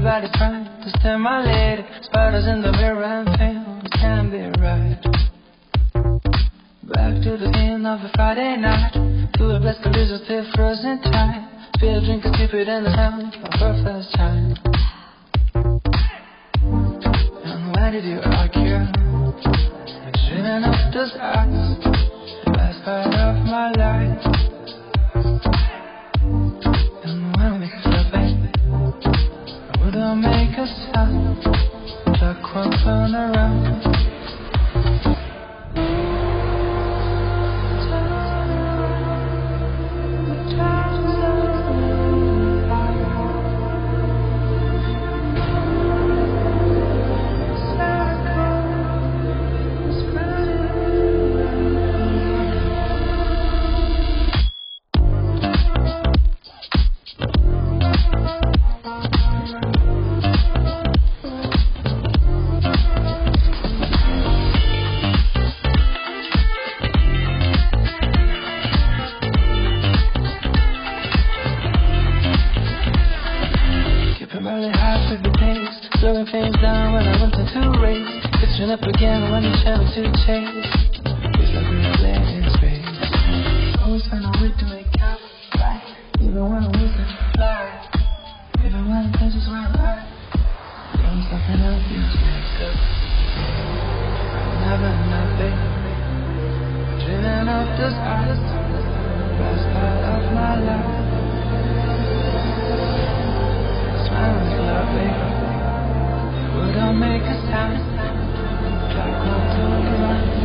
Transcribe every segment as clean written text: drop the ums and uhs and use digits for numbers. Everybody's trying to stand my lady. Spiders in the mirror and film can be right. Back to the end of a Friday night. To a blessed condition, still frozen time. Still drinking, stupid in the town for her first time. And why did you argue? I'm dreaming of those eyes. Last part of my life. Don't make a sound. Clock will turn around. Slowing things down when I wanted to race. Picturing up again when you tell me to chase. It's like we're playing in space. Always find a way to make out right. Even when I'm losing the fly. Even when this is where I'm at. Don't stop and help you take up. I'm having nothing. Dreaming of this artist. Best part of my life. Smiling's lovely. Don't make a sound. Clock will turn around.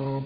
الشروب.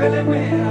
Tell me,